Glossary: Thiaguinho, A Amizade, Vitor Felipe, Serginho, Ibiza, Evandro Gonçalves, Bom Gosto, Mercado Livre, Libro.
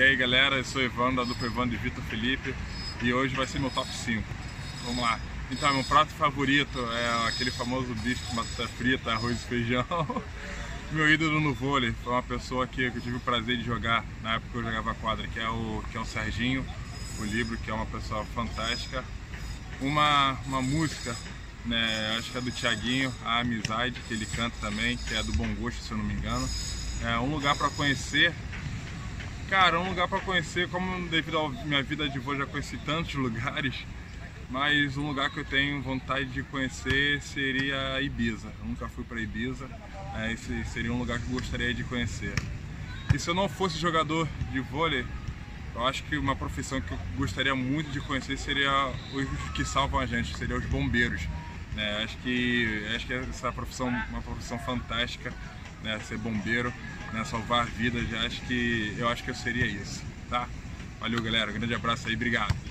E aí galera, eu sou Evandro, da dupla Evandro e Vitor Felipe, e hoje vai ser meu top 5. Vamos lá. Então, meu prato favorito é aquele famoso bife de batata frita, arroz e feijão. Meu ídolo no vôlei foi uma pessoa que eu tive o prazer de jogar na época que eu jogava quadra, que é o Serginho, o Libro, que é uma pessoa fantástica. Uma música, né, acho que é do Thiaguinho, A Amizade, que ele canta também, que é do Bom Gosto, se eu não me engano. É um lugar para conhecer. Cara, um lugar para conhecer, como devido à minha vida de voo já conheci tantos lugares, mas um lugar que eu tenho vontade de conhecer seria Ibiza. Eu nunca fui para Ibiza, esse seria um lugar que eu gostaria de conhecer. E se eu não fosse jogador de vôlei, eu acho que uma profissão que eu gostaria muito de conhecer seria os que salvam a gente, seria os bombeiros. Né? Acho que essa profissão é uma profissão fantástica. Né, ser bombeiro, né, salvar vidas, eu acho que eu seria isso, tá? Valeu galera, um grande abraço aí, obrigado!